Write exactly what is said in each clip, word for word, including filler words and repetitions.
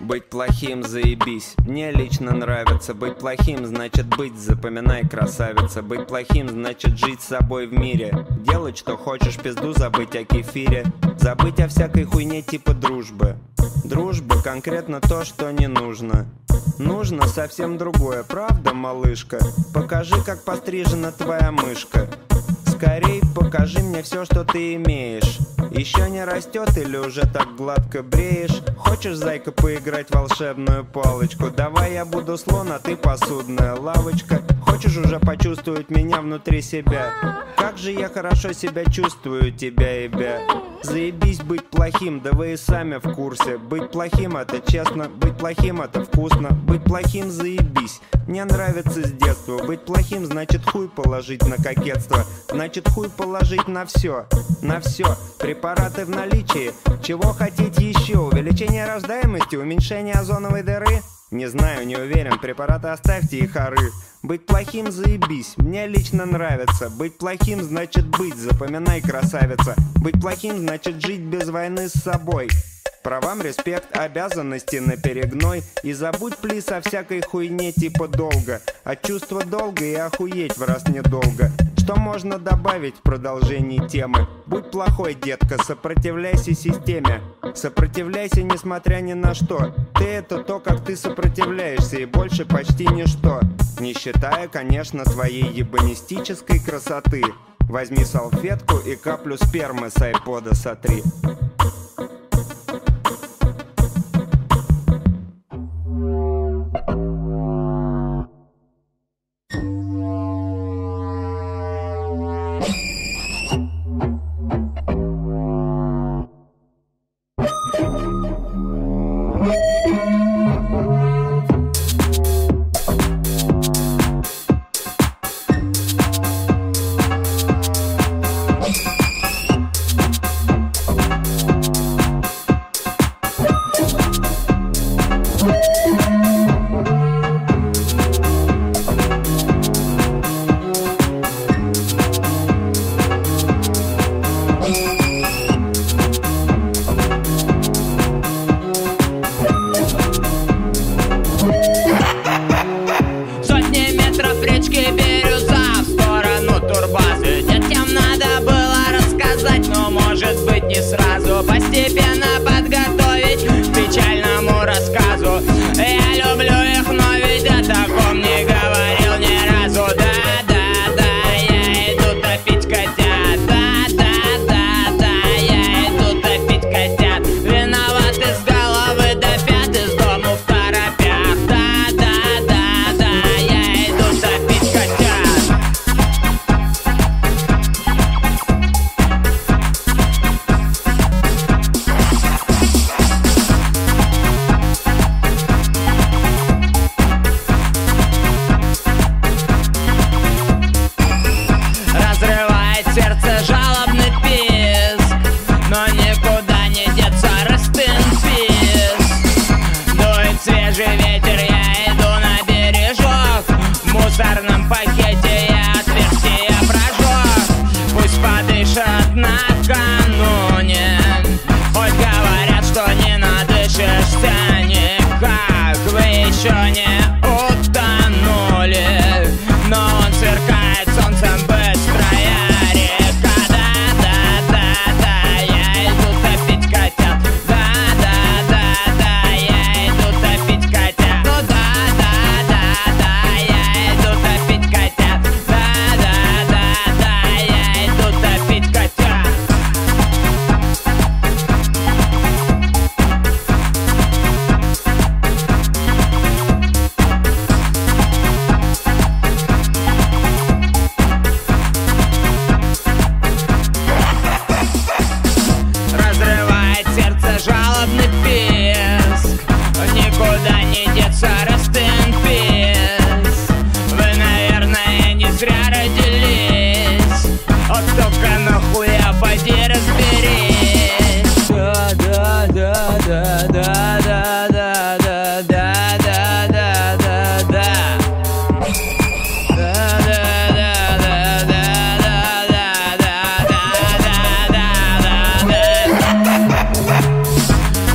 Быть плохим, заебись. Мне лично нравится быть плохим, значит быть, запоминай, красавица. Быть плохим, значит жить с собой в мире. Делать, что хочешь, пизду забыть о кефире. Забыть о всякой хуйне типа дружбы. Дружба конкретно то, что не нужно. Нужно совсем другое, правда, малышка? Покажи, как пострижена твоя мышка. Скорей покажи мне все, что ты имеешь. Еще не растет или уже так гладко бреешь? Хочешь, зайка, поиграть в волшебную палочку? Давай я буду слон, а ты посудная лавочка. Хочешь уже почувствовать меня внутри себя? Как же я хорошо себя чувствую, тебя и бя. Заебись быть плохим, да вы и сами в курсе. Быть плохим — это честно, быть плохим — это вкусно. Быть плохим — заебись, мне нравится с детства. Быть плохим — значит хуй положить на кокетство. Значит хуй положить на все, на все. Препараты в наличии, чего хотите еще? Увеличение рождаемости, уменьшение озоновой дыры? Не знаю, не уверен, препараты оставьте и хоры. Быть плохим, заебись, мне лично нравится. Быть плохим, значит быть, запоминай, красавица. Быть плохим, значит жить без войны с собой. Правам респект, обязанности наперегной. И забудь, плиз, о всякой хуйне типа долга. От чувства долга и охуеть в раз недолго. Что можно добавить в продолжении темы? Будь плохой, детка, сопротивляйся системе. Сопротивляйся, несмотря ни на что. Ты — это то, как ты сопротивляешься, и больше почти ничто. Не считая, конечно, твоей ебанистической красоты. Возьми салфетку и каплю спермы с айпода сотри.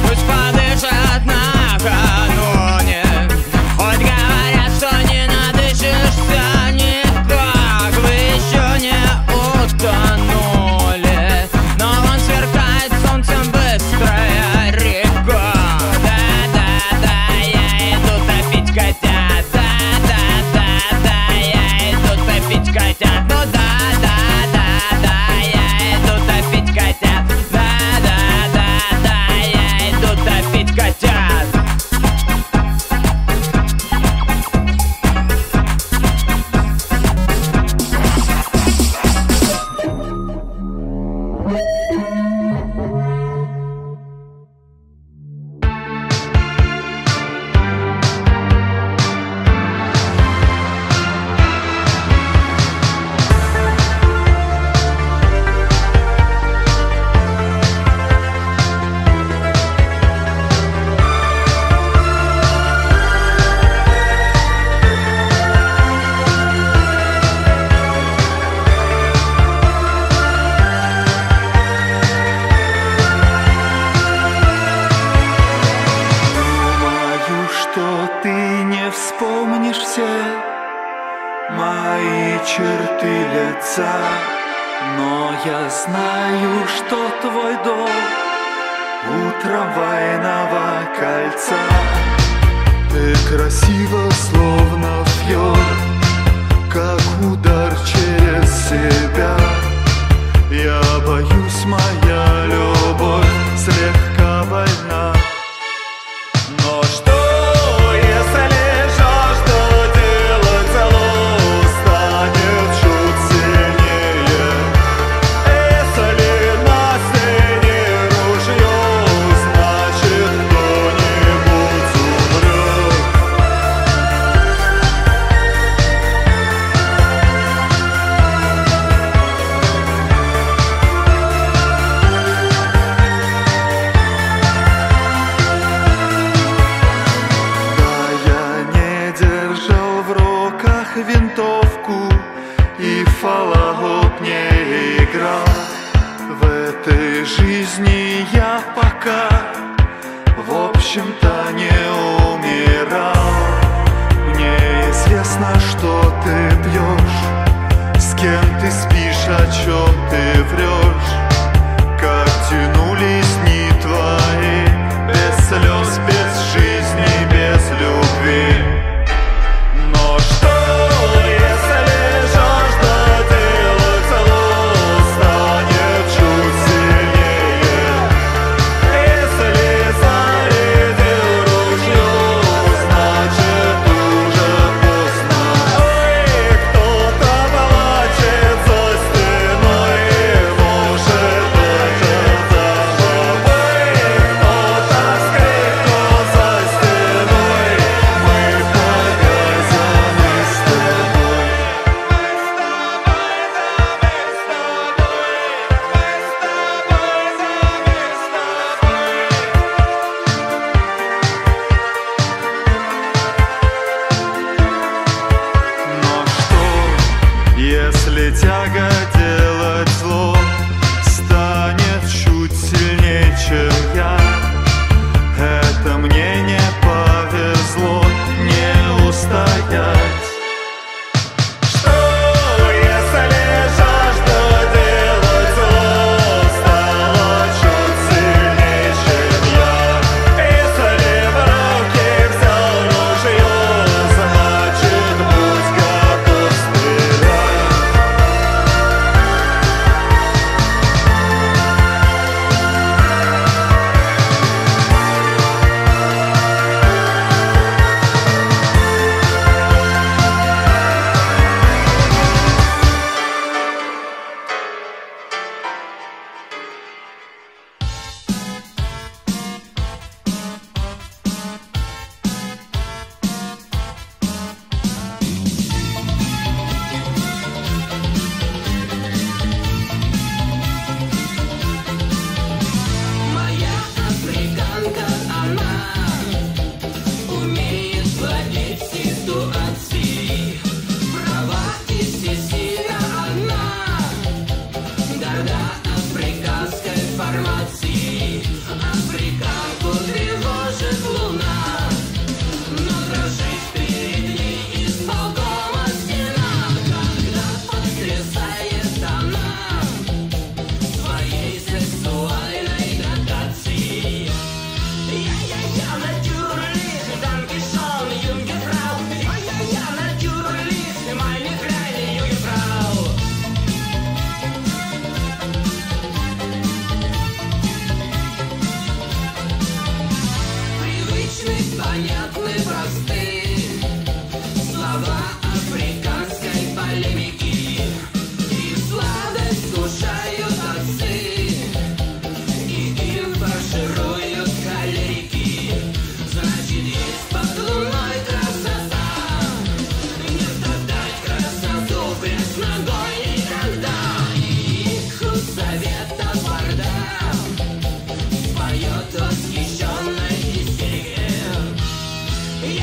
Пусть подышат на черты лица, но я знаю, что твой дом у трамвайного кольца. Ты красива, словно фьорд, как удар через себя. Я боюсь, моя любовь слегка больна. Но что?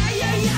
Yeah, yeah, yeah.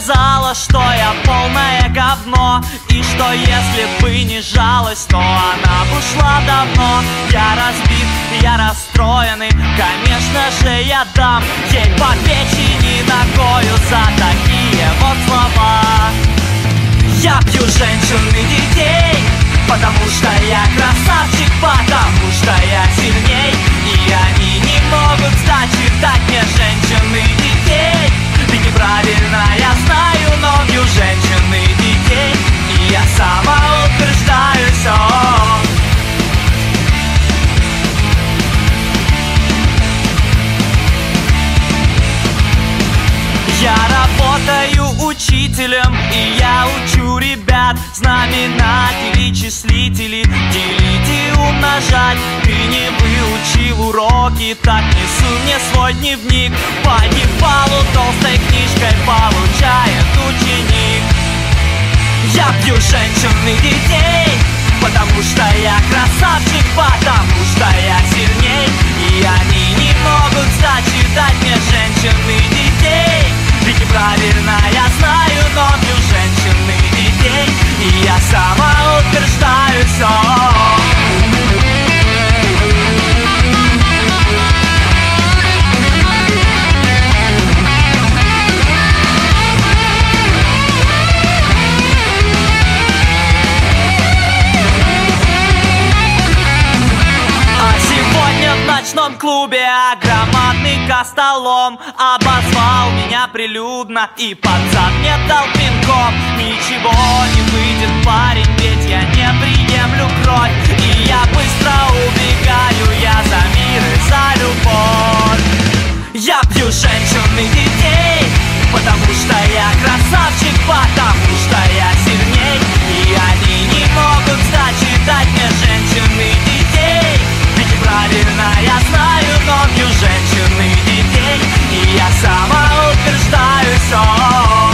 сказала, что я полное говно, и что если бы не жалость, то она бы ушла давно. Я разбит, я расстроенный, конечно же я дам ей по печени ногою за такие вот слова. Я бью женщин и детей, потому что я красавчик, потому что я сильней, и они не могут стать читать мне женщин и детей. И неправильно я знаю, но бью женщин и детей, и я самоутверждаюсь, о-о-о. Я работаю учителем, и я учу ребят знаменатели, числители, делить и умножать. Ты не выучил уроки, так несу мне свой дневник. По Непалу толстой книжкой получает ученик. Я бью женщин и детей, потому что я красавчик, потому что я сильней, и они не могут зачитать мне женщин и детей. Ведь неправильно я знаю, но бью женщин и детей, и я самоутверждаю все. В ночном клубе громадный костолом обозвал меня прилюдно, и пацан мне дал пинком. Ничего не выйдет, парень, ведь я не приемлю кровь, и я быстро убегаю, я за мир и за любовь. Я бью женщин и детей, потому что я красавчик, потому что я сильней, и они не могут зачитать мне женщин и детей. Правильно я знаю, но бью женщин и детей, и я самоутверждаюсь, о-о-о.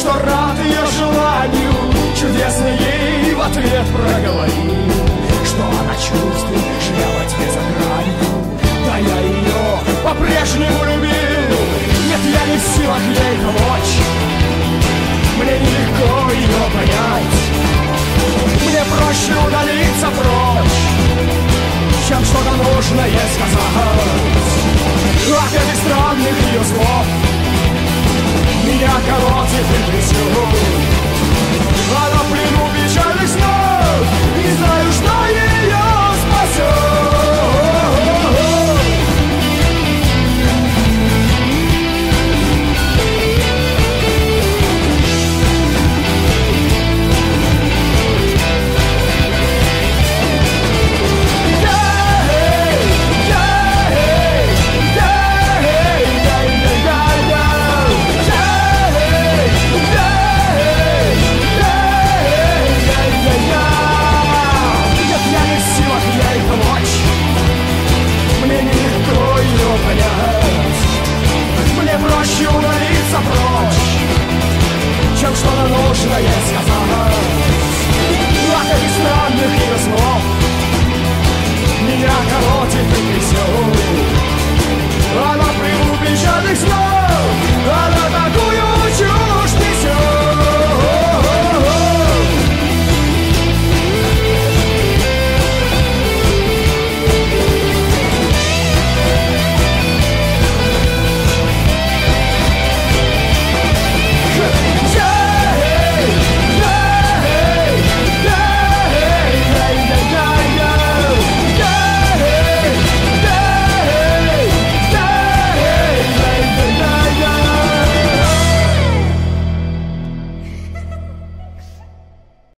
Что рад ее желанию, чудесный ей в ответ проговорил.